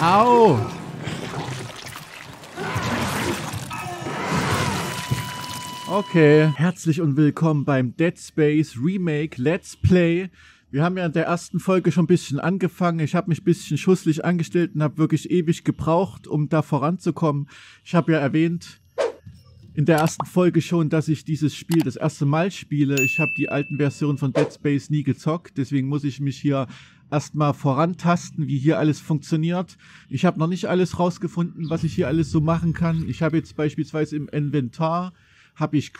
Au! Okay. Herzlich und willkommen beim Dead Space Remake Let's Play. Wir haben ja in der ersten Folge schon ein bisschen angefangen. Ich habe mich ein bisschen schusslich angestellt und habe wirklich ewig gebraucht, um da voranzukommen. Ich habe ja erwähnt in der ersten Folge schon, dass ich dieses Spiel das erste Mal spiele. Ich habe die alten Versionen von Dead Space nie gezockt, deswegen muss ich mich hier erstmal vorantasten, wie hier alles funktioniert. Ich habe noch nicht alles rausgefunden, was ich hier alles so machen kann. Ich habe jetzt beispielsweise im Inventar, ich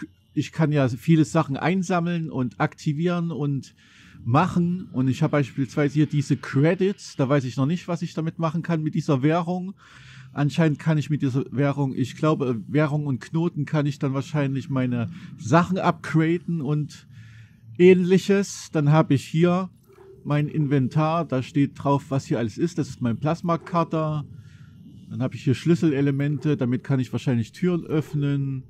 kann ja viele Sachen einsammeln und aktivieren und machen. Und ich habe beispielsweise hier diese Credits. Da weiß ich noch nicht, was ich damit machen kann mit dieser Währung. Anscheinend kann ich mit dieser Währung, ich glaube, Währung und Knoten kann ich dann wahrscheinlich meine Sachen upgraden und ähnliches. Dann habe ich hier mein Inventar. Da steht drauf, was hier alles ist. Das ist mein Plasma-Cutter. Dann habe ich hier Schlüsselelemente. Damit kann ich wahrscheinlich Türen öffnen.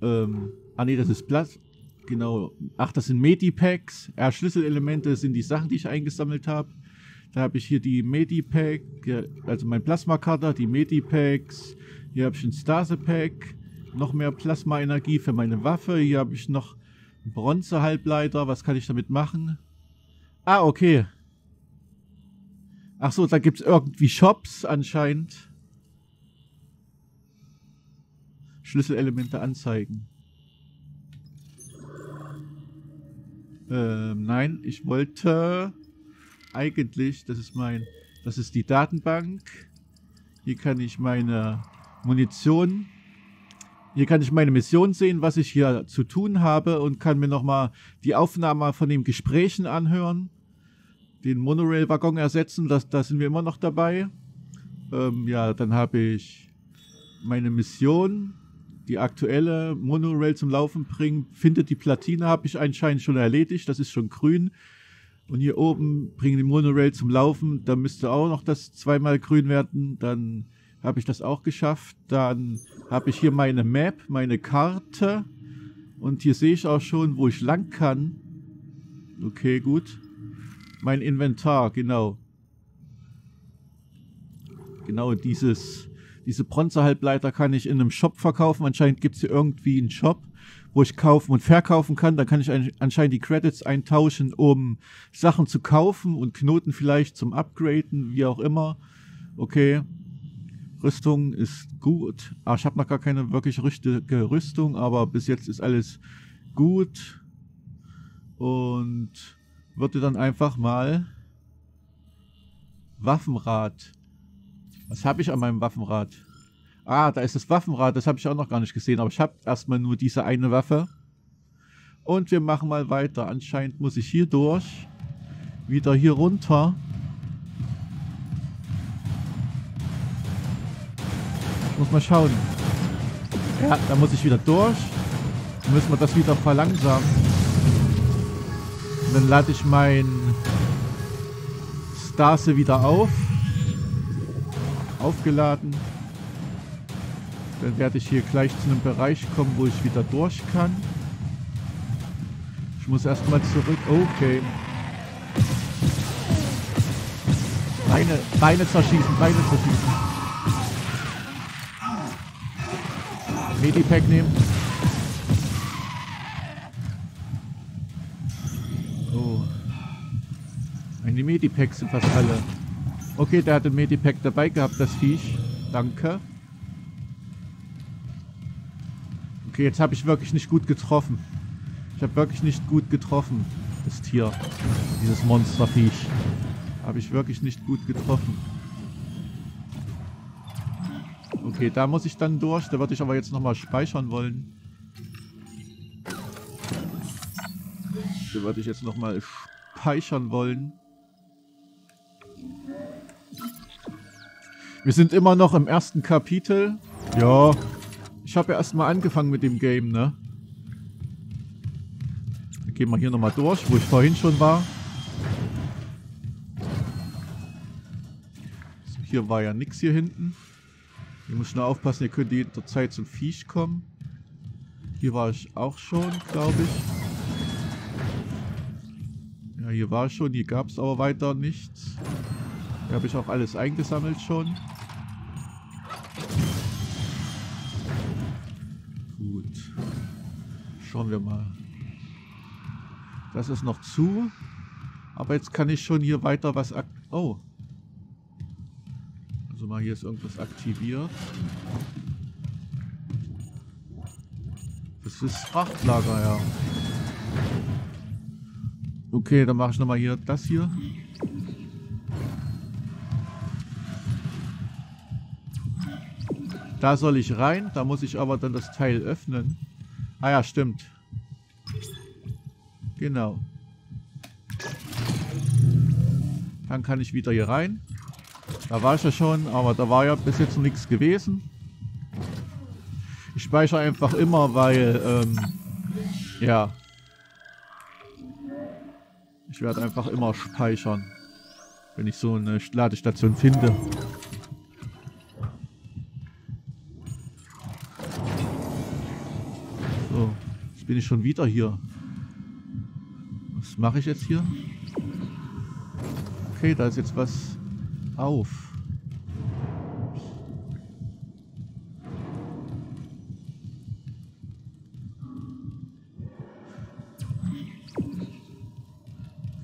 Ne, das ist Platz. Genau. Ach, das sind Medipacks. Ja, Schlüsselelemente sind die Sachen, die ich eingesammelt habe. Da habe ich hier die Medipack, also mein Plasma-Cutter, die Medipacks. Hier habe ich ein Stase-Pack. Noch mehr Plasma-Energie für meine Waffe. Hier habe ich noch einen Bronze-Halbleiter. Was kann ich damit machen? Ah, okay. Ach so, da gibt es irgendwie Shops anscheinend. Schlüsselelemente anzeigen. Nein, ich wollte eigentlich, das ist die Datenbank. Hier kann ich meine Munition, hier kann ich meine Mission sehen, was ich hier zu tun habe und kann mir nochmal die Aufnahme von den Gesprächen anhören. Den Monorail-Waggon ersetzen, da sind wir immer noch dabei. Ja, dann habe ich meine Mission, die aktuelle Monorail zum Laufen bringen. Findet die Platine, habe ich anscheinend schon erledigt. Das ist schon grün. Und hier oben bringen die Monorail zum Laufen. Da müsste auch noch das zweimal grün werden. Dann habe ich das auch geschafft. Dann habe ich hier meine Map, meine Karte. Und hier sehe ich auch schon, wo ich lang kann. Okay, gut. Mein Inventar, genau. Genau diese Bronze-Halbleiter kann ich in einem Shop verkaufen. Anscheinend gibt es hier irgendwie einen Shop, wo ich kaufen und verkaufen kann. Da kann ich anscheinend die Credits eintauschen, um Sachen zu kaufen und Knoten vielleicht zum Upgraden, wie auch immer. Okay, Rüstung ist gut. Ah, ich habe noch gar keine wirklich richtige Rüstung, aber bis jetzt ist alles gut. Und würde dann einfach mal Waffenrad... Was habe ich an meinem Waffenrad? Ah, da ist das Waffenrad. Das habe ich auch noch gar nicht gesehen. Aber ich habe erstmal nur diese eine Waffe. Und wir machen mal weiter. Anscheinend muss ich hier durch. Wieder hier runter. Ich muss mal schauen. Ja, da muss ich wieder durch. Dann müssen wir das wieder verlangsamen. Und dann lade ich mein Stase wieder auf. Aufgeladen. Dann werde ich hier gleich zu einem Bereich kommen, wo ich wieder durch kann. Ich muss erstmal zurück. Okay. Beine zerschießen, Beine zerschießen. Medipack nehmen. Oh. Meine Medipacks sind fast alle. Okay, der hatte Medipack dabei gehabt, das Viech. Danke. Okay, jetzt habe ich wirklich nicht gut getroffen. Ich habe wirklich nicht gut getroffen. Das Tier. Dieses Monsterviech. Habe ich wirklich nicht gut getroffen. Okay, da muss ich dann durch. Da würde ich aber jetzt nochmal speichern wollen. Da würde ich jetzt nochmal speichern wollen. Wir sind immer noch im ersten Kapitel. Ja, ich habe ja erstmal angefangen mit dem Game, ne? Dann gehen wir hier nochmal durch, wo ich vorhin schon war. So, hier war ja nichts hier hinten. Hier muss ich nur aufpassen, hier könnte jederzeit so ein Viech kommen. Hier war ich auch schon, glaube ich. Ja, hier war ich schon, hier gab es aber weiter nichts. Hier habe ich auch alles eingesammelt schon. Gut. Schauen wir mal. Das ist noch zu. Aber jetzt kann ich schon hier weiter was aktivieren. Oh. Also mal hier ist irgendwas aktiviert. Das ist Frachtlager, ja. Okay, dann mache ich nochmal hier das hier. Da soll ich rein, da muss ich aber dann das Teil öffnen. Ah ja, stimmt. Genau. Dann kann ich wieder hier rein. Da war ich ja schon, aber da war ja bis jetzt noch nichts gewesen. Ich speichere einfach immer, weil, ja. Ich werde einfach immer speichern, wenn ich so eine Ladestation finde. So, jetzt bin ich schon wieder hier. Was mache ich jetzt hier? Okay, da ist jetzt was auf.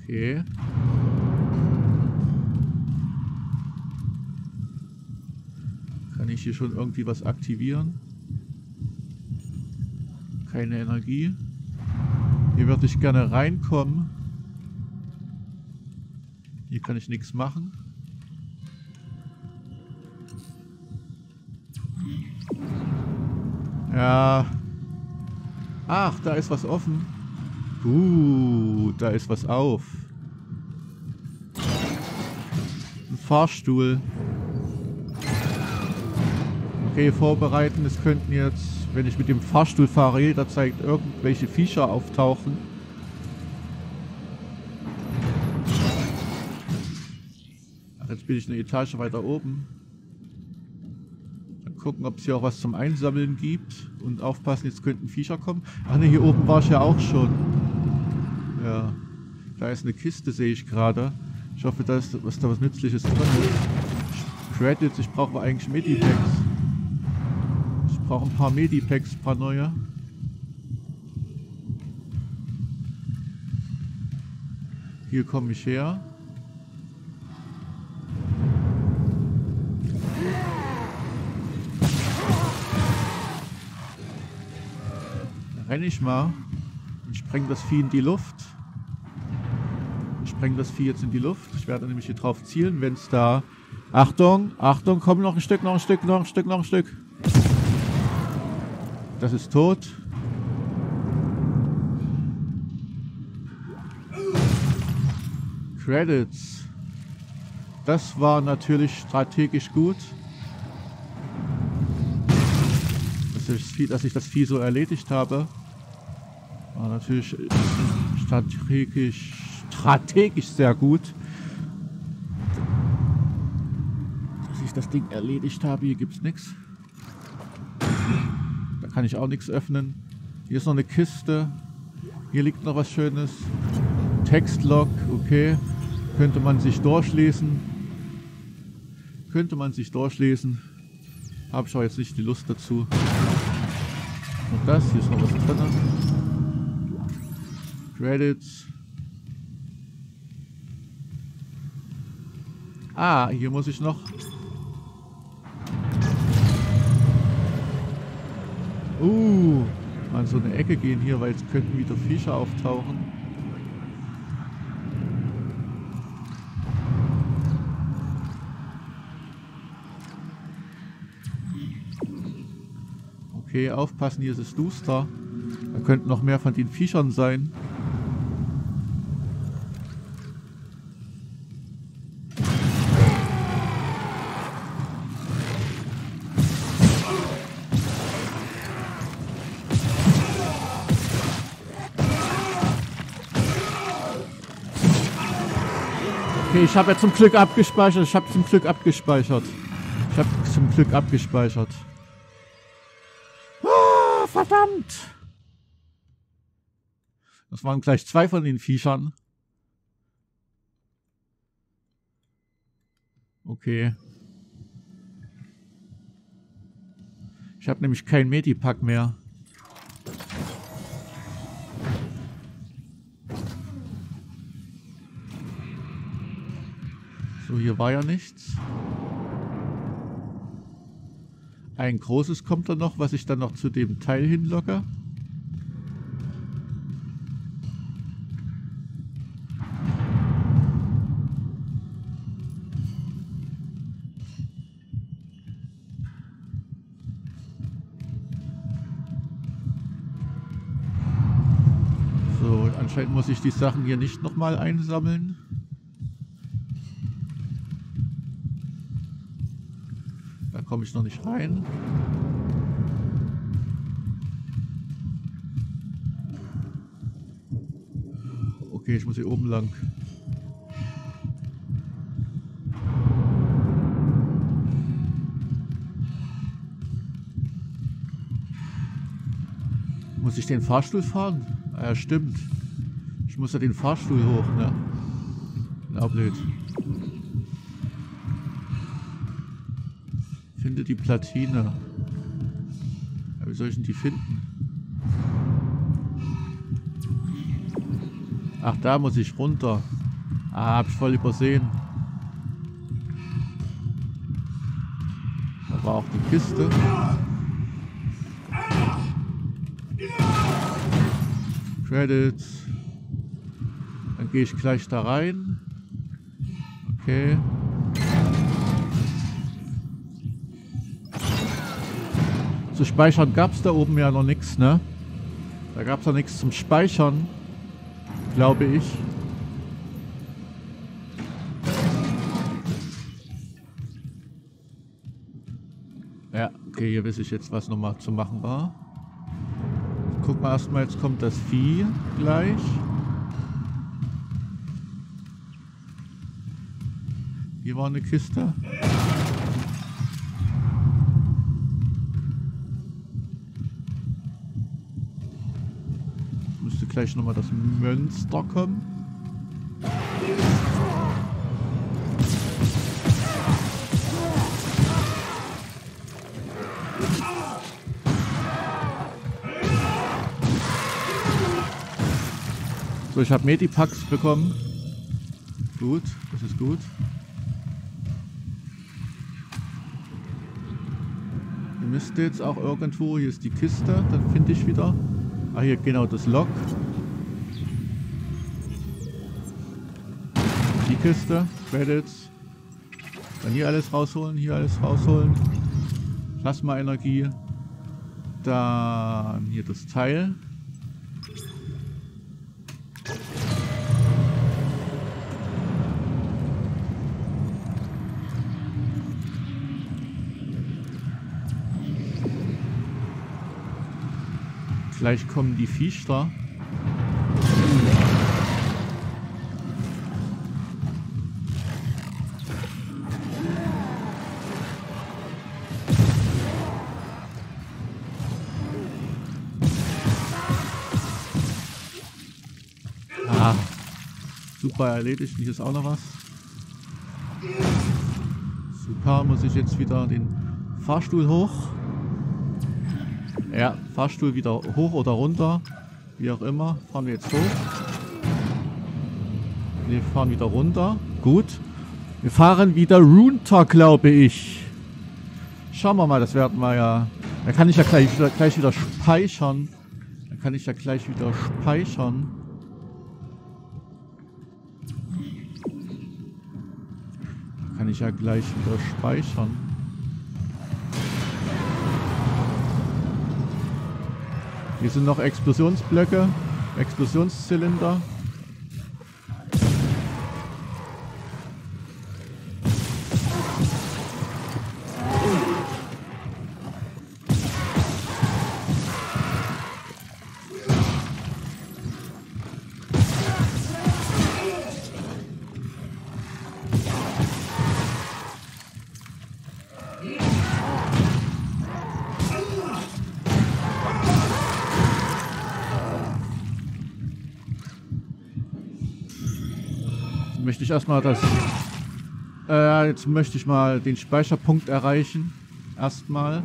Okay. Kann ich hier schon irgendwie was aktivieren? Keine Energie. Hier würde ich gerne reinkommen. Hier kann ich nichts machen. Ja. Ach, da ist was offen. Da ist was auf. Fahrstuhl. Okay, vorbereiten. Es könnten jetzt, wenn ich mit dem Fahrstuhl fahre, jederzeit irgendwelche Viecher auftauchen. Ach, jetzt bin ich eine Etage weiter oben. Dann gucken, ob es hier auch was zum Einsammeln gibt. Und aufpassen, jetzt könnten Viecher kommen. Ach ne, hier oben war ich ja auch schon. Ja. Da ist eine Kiste, sehe ich gerade. Ich hoffe, da was Nützliches drin ist. Credits, ich brauche eigentlich Medipacks. Ich brauche ein paar Medipacks, ein paar neue. Hier komme ich her. Da renne ich mal und spreng das Vieh in die Luft. Spreng das Vieh jetzt in die Luft. Ich werde nämlich hier drauf zielen, wenn es da... Achtung, Achtung, komm, noch ein Stück, noch ein Stück, noch ein Stück, noch ein Stück. Das ist tot. Credits. Das war natürlich strategisch gut. Dass ich das Vieh so erledigt habe. War natürlich strategisch sehr gut, dass ich das Ding erledigt habe. Hier gibt es nichts. Da kann ich auch nichts öffnen. Hier ist noch eine Kiste. Hier liegt noch was Schönes. Textlog, okay. Könnte man sich durchlesen. Habe ich auch jetzt nicht die Lust dazu. Und das, hier ist noch was drin. Credits. Ah, hier muss ich noch... an so eine Ecke gehen hier, weil jetzt könnten wieder Viecher auftauchen. Okay, aufpassen, hier ist es duster. Da könnten noch mehr von den Viechern sein. Ich habe ja zum Glück abgespeichert. Ah, verdammt! Das waren gleich zwei von den Viechern. Okay. Ich habe nämlich kein Medipack mehr. So, hier war ja nichts. Ein großes kommt da noch, was ich dann noch zu dem Teil hinlocke. So, anscheinend muss ich die Sachen hier nicht nochmal einsammeln. Komme ich noch nicht rein. Okay, ich muss hier oben lang. Muss ich den Fahrstuhl fahren? Ah, ja, stimmt. Ich muss ja den Fahrstuhl hoch, ne? Na, blöd. Finde die Platine. Ja, wie soll ich denn die finden? Ach, da muss ich runter. Ah, hab ich voll übersehen. Da war auch die Kiste. Credits. Dann gehe ich gleich da rein. Okay. Zu speichern gab es da oben ja noch nichts, ne? Da gab es ja nichts zum Speichern, glaube ich. Ja, okay, hier weiß ich jetzt, was nochmal zu machen war. Guck mal erstmal, jetzt kommt das Vieh gleich. Hier war eine Kiste. Gleich nochmal das Münster kommen. So, ich habe Medipacks bekommen. Gut, das ist gut. Ihr müsst jetzt auch irgendwo, hier ist die Kiste, dann finde ich wieder. Ah, hier genau das Lok. Die Kiste, Credits. Dann hier alles rausholen, hier alles rausholen. Plasma-Energie. Dann hier das Teil. Gleich kommen die Viecher. Ah, super erledigt. Hier ist auch noch was. Super, muss ich jetzt wieder den Fahrstuhl hoch. Ja, Fahrstuhl wieder hoch oder runter, wie auch immer. Fahren wir jetzt hoch. Wir fahren wieder runter. Gut. Wir fahren wieder runter, glaube ich. Schauen wir mal, das werden wir ja... Da kann ich ja gleich wieder speichern. Hier sind noch Explosionsblöcke, Explosionszylinder. Möchte ich erstmal das Jetzt möchte ich mal den Speicherpunkt erreichen. Erstmal.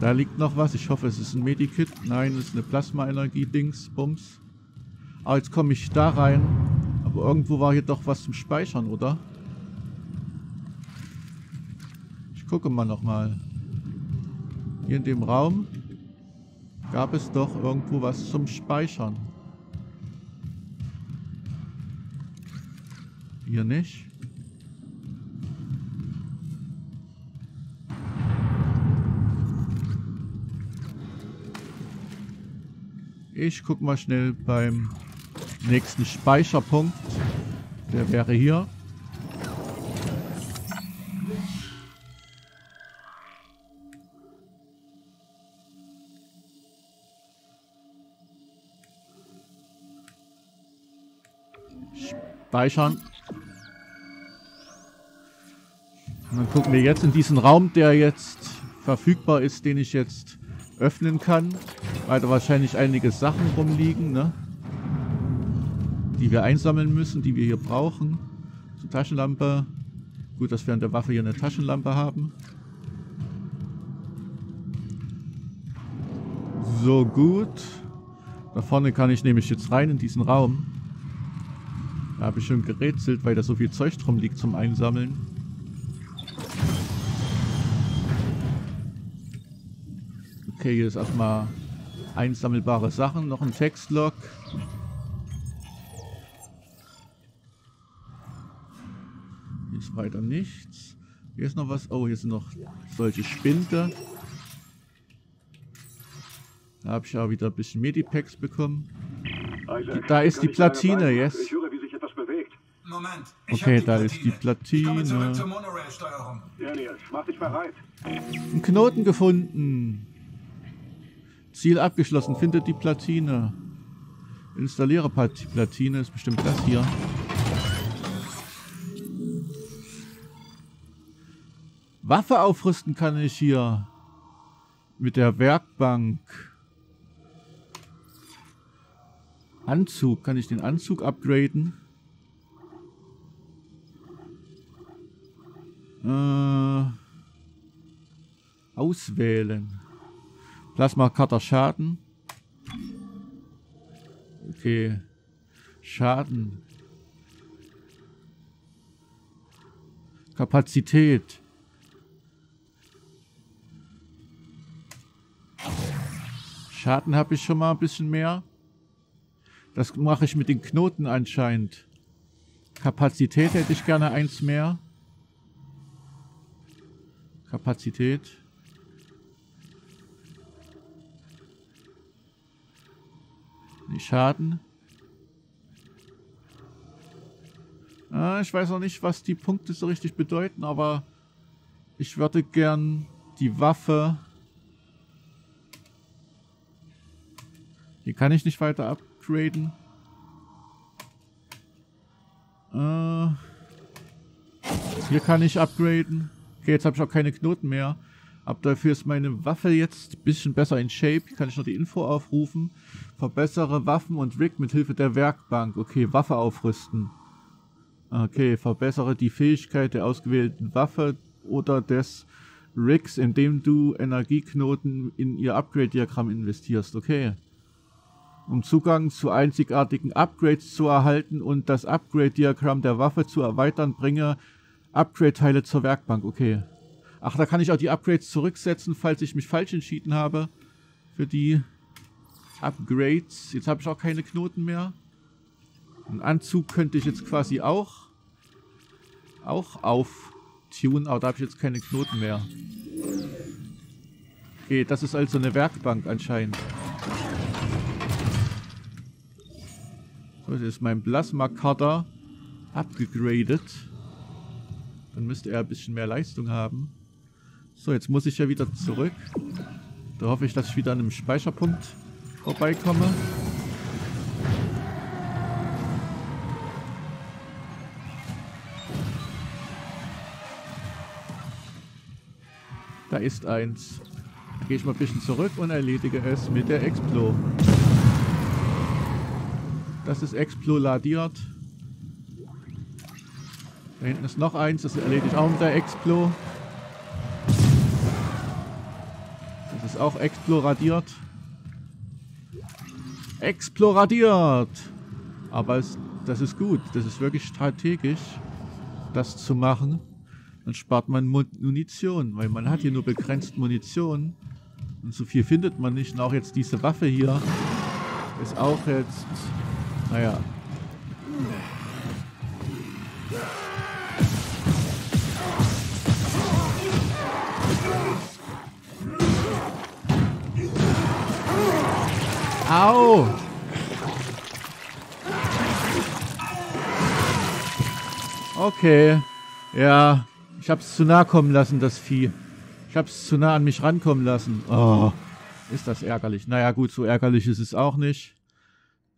Da liegt noch was. Ich hoffe, es ist ein Medikit. Nein, es ist eine Plasma-Energie-Dings-Bums. Aber jetzt komme ich da rein. Aber irgendwo war hier doch was zum Speichern, oder? Ich gucke mal nochmal. Hier in dem Raum gab es doch irgendwo was zum Speichern. Hier nicht. Ich guck mal schnell beim nächsten Speicherpunkt. Der wäre hier. Speichern. Und dann gucken wir jetzt in diesen Raum, der jetzt verfügbar ist, den ich jetzt öffnen kann. Weil da wahrscheinlich einige Sachen rumliegen, ne? Die wir einsammeln müssen, die wir hier brauchen. Zur Taschenlampe. Gut, dass wir an der Waffe hier eine Taschenlampe haben. So, gut. Da vorne kann ich nämlich jetzt rein in diesen Raum. Da habe ich schon gerätselt, weil da so viel Zeug drum liegt zum Einsammeln. Okay, hier ist erstmal einsammelbare Sachen. Noch ein Textlog. Hier ist weiter nichts. Hier ist noch was. Oh, hier sind noch solche Spinde. Da habe ich auch wieder ein bisschen Medipacks bekommen. Da ist die Platine, yes. Ich höre, wie sich etwas bewegt. Moment, okay, da ist die Platine. Ich komme zurück zur Monorail-Steuerung. Daniels, mach dich bereit. Einen Knoten gefunden. Ziel abgeschlossen. Findet die Platine. Installiere Platine. Ist bestimmt das hier. Waffe aufrüsten kann ich hier. Mit der Werkbank. Anzug. Kann ich den Anzug upgraden? Auswählen. Plasma-Cutter Schaden. Okay. Schaden. Kapazität. Schaden habe ich schon mal ein bisschen mehr. Das mache ich mit den Knoten anscheinend. Kapazität hätte ich gerne eins mehr. Kapazität. Nicht Schaden. Ah, ich weiß noch nicht, was die Punkte so richtig bedeuten, aber ich würde gern die Waffe... Hier kann ich nicht weiter ab. Traden. Hier kann ich upgraden. Okay, jetzt habe ich auch keine Knoten mehr. Aber dafür ist meine Waffe jetzt ein bisschen besser in Shape. Hier kann ich noch die Info aufrufen. Verbessere Waffen und Rig mit Hilfe der Werkbank. Okay, Waffe aufrüsten. Okay, verbessere die Fähigkeit der ausgewählten Waffe oder des Rigs, indem du Energieknoten in ihr Upgrade-Diagramm investierst. Okay. Um Zugang zu einzigartigen Upgrades zu erhalten und das Upgrade-Diagramm der Waffe zu erweitern, bringe Upgrade-Teile zur Werkbank. Okay. Ach, da kann ich auch die Upgrades zurücksetzen, falls ich mich falsch entschieden habe für die Upgrades. Jetzt habe ich auch keine Knoten mehr. Einen Anzug könnte ich jetzt quasi auch auftunen, aber da habe ich jetzt keine Knoten mehr. Okay, das ist also eine Werkbank anscheinend. So, jetzt ist mein Plasma-Cutter abgegradet. Dann müsste er ein bisschen mehr Leistung haben. So, jetzt muss ich ja wieder zurück. Da hoffe ich, dass ich wieder an einem Speicherpunkt vorbeikomme. Da ist eins. Da gehe ich mal ein bisschen zurück und erledige es mit der Explo. Das ist explodiert. Da hinten ist noch eins, das erledigt auch mit der Explo. Das ist auch explodiert. Explodiert! Aber das ist gut. Das ist wirklich strategisch, das zu machen. Dann spart man Munition, weil man hat hier nur begrenzt Munition. Und so viel findet man nicht. Und auch jetzt diese Waffe hier ist auch jetzt... Naja. Au! Okay. Ja, ich hab's zu nah kommen lassen, das Vieh. Ich hab's zu nah an mich rankommen lassen. Oh, ist das ärgerlich. Naja gut, so ärgerlich ist es auch nicht.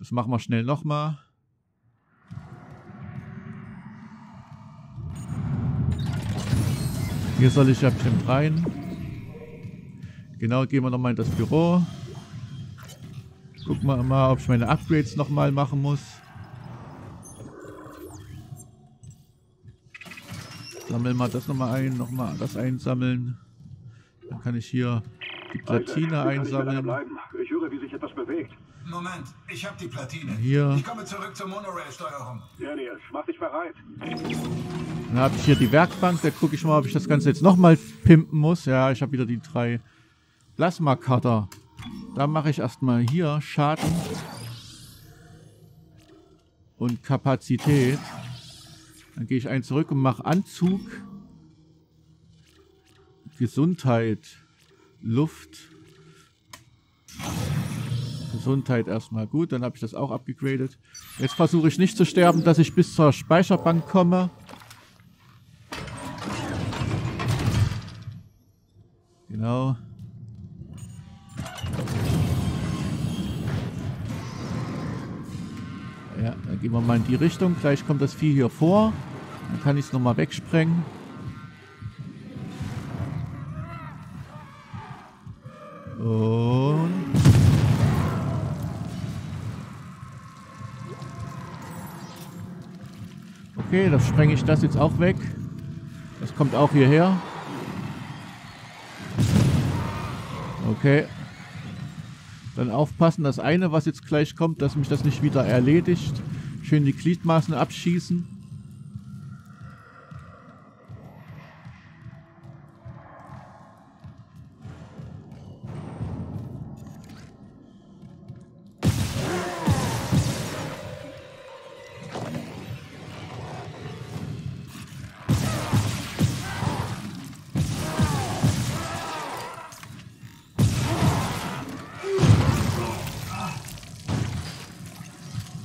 Das machen wir schnell nochmal. Hier soll ich ja bestimmt rein. Genau, gehen wir nochmal in das Büro. Guck mal, ob ich meine Upgrades nochmal machen muss. Sammeln wir das nochmal ein, nochmal das einsammeln. Dann kann ich hier die Platine einsammeln. Ich höre, wie sich etwas bewegt. Moment, ich habe die Platine. Hier. Ich komme zurück zur Monorail-Steuerung. Daniels, mach dich bereit. Dann habe ich hier die Werkbank. Da gucke ich mal, ob ich das Ganze jetzt nochmal pimpen muss. Ja, ich habe wieder die 3 Plasma-Cutter. Da mache ich erstmal hier Schaden und Kapazität. Dann gehe ich einen zurück und mache Anzug, Gesundheit, Luft. Gesundheit erstmal gut, dann habe ich das auch abgegradet. Jetzt versuche ich nicht zu sterben, dass ich bis zur Speicherbank komme. Genau. Ja, dann gehen wir mal in die Richtung. Gleich kommt das Vieh hier vor. Dann kann ich es nochmal wegsprengen. Und... Okay, dann sprenge ich das jetzt auch weg. Das kommt auch hierher. Okay. Dann aufpassen, das eine, was jetzt gleich kommt, dass mich das nicht wieder erledigt. Schön die Gliedmaßen abschießen.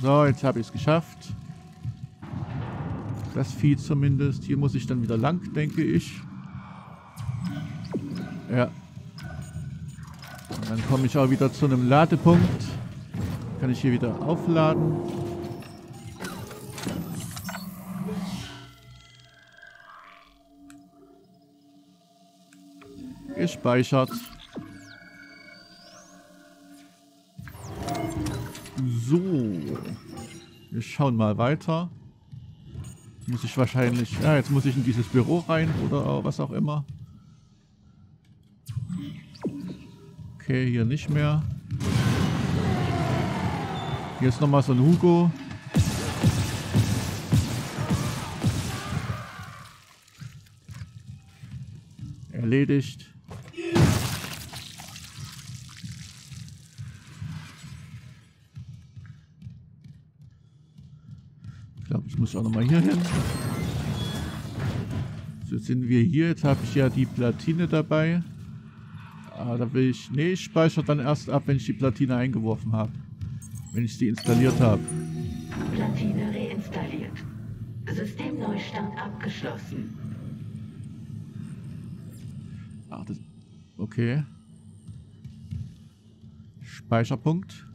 So, jetzt habe ich es geschafft. Das Vieh zumindest. Hier muss ich dann wieder lang, denke ich. Ja. Und dann komme ich auch wieder zu einem Ladepunkt. Kann ich hier wieder aufladen. Gespeichert. So, wir schauen mal weiter. Muss ich wahrscheinlich... Ja, jetzt muss ich in dieses Büro rein oder was auch immer. Okay, hier nicht mehr. Hier ist nochmal so ein Hugo. Erledigt. Muss ich auch nochmal hier hin. So, jetzt sind wir hier. Jetzt habe ich ja die Platine dabei. Ah, da will ich... Ne, ich speichere dann erst ab, wenn ich die Platine eingeworfen habe. Wenn ich sie installiert habe. Platine reinstalliert. Systemneustart abgeschlossen. Ach, das... Okay. Speicherpunkt.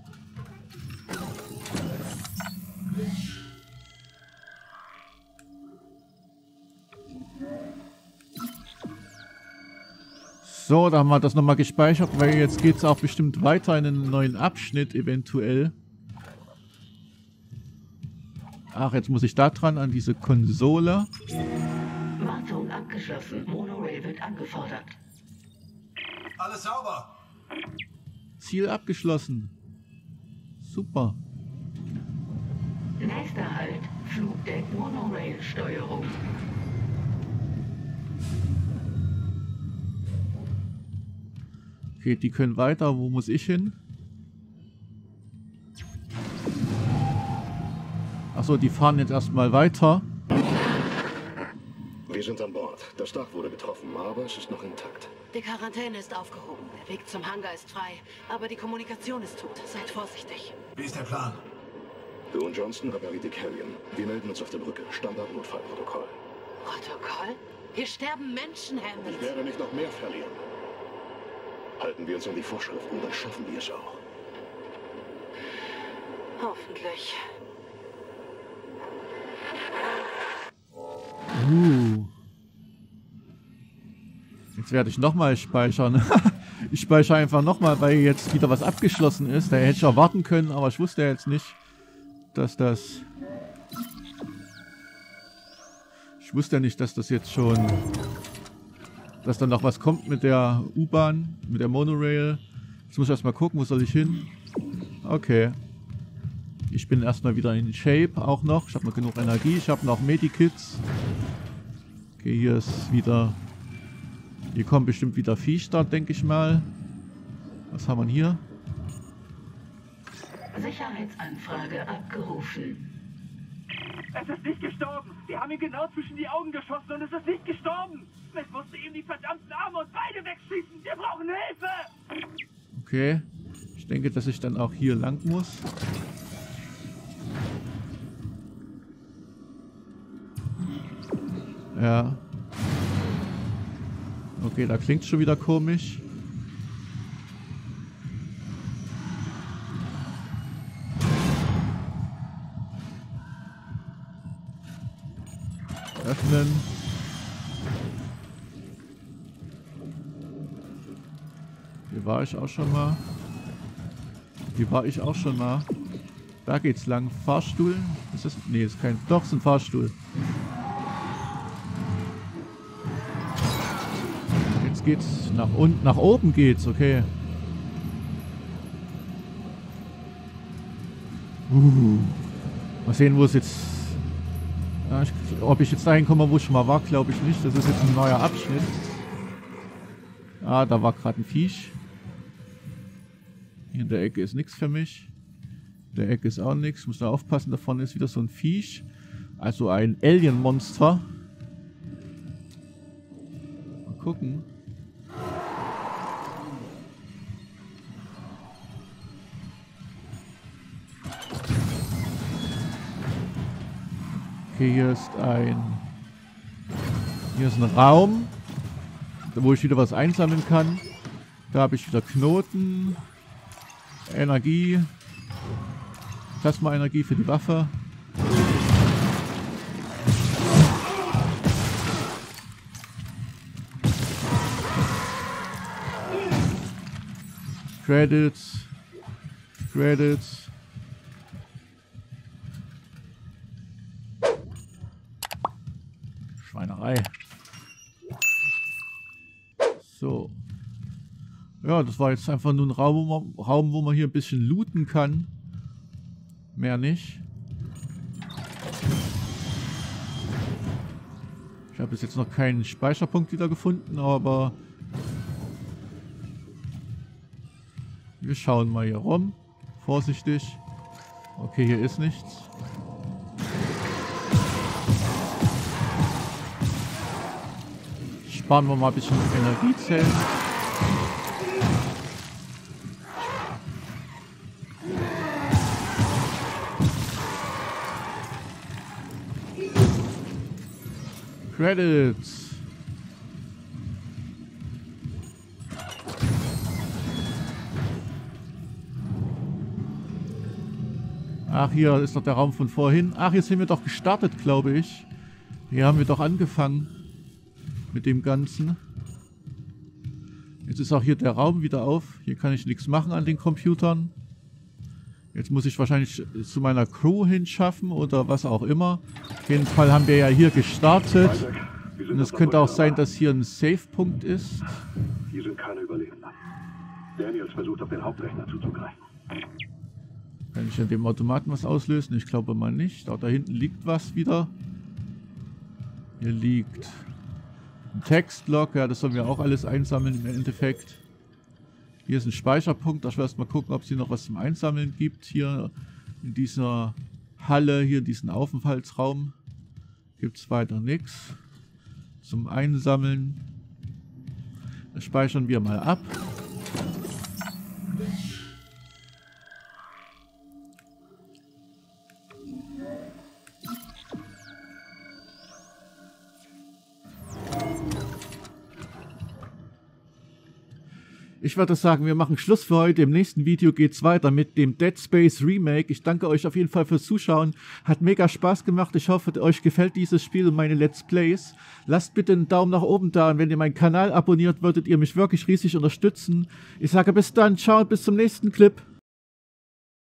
So, da haben wir das nochmal gespeichert, weil jetzt geht es auch bestimmt weiter in einen neuen Abschnitt eventuell. Ach, jetzt muss ich da dran an diese Konsole. Wartung abgeschlossen. Monorail wird angefordert. Alles sauber. Ziel abgeschlossen. Super. Nächster Halt. Flugdeck Monorail Steuerung. Okay, die können weiter. Wo muss ich hin? Achso, die fahren jetzt erstmal weiter. Wir sind an Bord. Das Dach wurde getroffen, aber es ist noch intakt. Die Quarantäne ist aufgehoben. Der Weg zum Hangar ist frei. Aber die Kommunikation ist tot. Seid vorsichtig. Wie ist der Plan? Du und Johnston repariert die Kerrion. Wir melden uns auf der Brücke. Standard-Notfallprotokoll. Protokoll? Hier sterben Menschen, Hammond. Ich werde nicht noch mehr verlieren. Halten wir uns an die Vorschriften, dann schaffen wir es auch. Hoffentlich. Jetzt werde ich nochmal speichern. Ich speichere einfach nochmal, weil jetzt wieder was abgeschlossen ist. Da hätte ich auch warten können, aber ich wusste jetzt nicht, dass das... Ich wusste ja nicht, dass das jetzt schon... Dass dann noch was kommt mit der U-Bahn, mit der Monorail. Jetzt muss ich erstmal gucken, wo soll ich hin? Okay. Ich bin erstmal wieder in Shape auch noch. Ich habe noch genug Energie. Ich habe noch Medikits. Okay, hier ist wieder... Hier kommen bestimmt wieder Viehstar, denke ich mal. Was haben wir hier? Sicherheitsanfrage abgerufen. Es ist nicht gestorben. Wir haben ihn genau zwischen die Augen geschossen und es ist nicht gestorben. Ich musste ihm die verdammten Arme und Beine wegschießen. Wir brauchen Hilfe. Okay. Ich denke, dass ich dann auch hier lang muss. Ja. Okay, da klingt schon wieder komisch. Öffnen. Hier war ich auch schon mal. Da geht's lang. Fahrstuhl? Ist das? Nee, ist kein. Doch, ist ein Fahrstuhl. Jetzt geht's nach unten. Nach oben geht's, okay. Mal sehen, wo es jetzt. Ja, ob ich jetzt dahin komme, wo ich schon mal war, glaube ich nicht. Das ist jetzt ein neuer Abschnitt. Ah, da war gerade ein Viech. Hier in der Ecke ist nichts für mich. In der Ecke ist auch nichts. Muss da aufpassen, da vorne ist wieder so ein Viech. Also ein Alien-Monster. Mal gucken. Okay, hier ist ein Raum, wo ich wieder was einsammeln kann. Da habe ich wieder Knoten, Energie, Plasma-Energie für die Waffe. Credits. So. Ja, das war jetzt einfach nur ein Raum, wo man hier ein bisschen looten kann. Mehr nicht. Ich habe bis jetzt noch keinen Speicherpunkt wieder gefunden, aber wir schauen mal hier rum. Vorsichtig. Okay, hier ist nichts. Sparen wir mal ein bisschen Energiezellen. Credits. Ach, hier ist doch der Raum von vorhin. Ach, jetzt sind wir doch gestartet, glaube ich. Hier haben wir doch angefangen. Mit dem Ganzen. Jetzt ist auch hier der Raum wieder auf. Hier kann ich nichts machen an den Computern. Jetzt muss ich wahrscheinlich zu meiner Crew hinschaffen oder was auch immer. Auf jeden Fall haben wir ja hier gestartet. Und es könnte auch sein, dass hier ein Safe-Punkt ist. Hier sind keine Überlebenden. Daniels versucht, auf den Hauptrechner zuzugreifen. Kann ich an dem Automaten was auslösen? Ich glaube mal nicht. Auch da hinten liegt was wieder. Hier liegt ein Textlog. Ja, das sollen wir auch alles einsammeln im Endeffekt. Hier ist ein Speicherpunkt. Da ich will erstmal gucken, ob es hier noch was zum Einsammeln gibt. Hier in dieser Halle, hier in diesem Aufenthaltsraum gibt es weiter nichts zum Einsammeln. Das speichern wir mal ab. Ich würde sagen, wir machen Schluss für heute. Im nächsten Video geht's weiter mit dem Dead Space Remake. Ich danke euch auf jeden Fall fürs Zuschauen. Hat mega Spaß gemacht. Ich hoffe, euch gefällt dieses Spiel und meine Let's Plays. Lasst bitte einen Daumen nach oben da. Und wenn ihr meinen Kanal abonniert, würdet ihr mich wirklich riesig unterstützen. Ich sage bis dann. Ciao und bis zum nächsten Clip.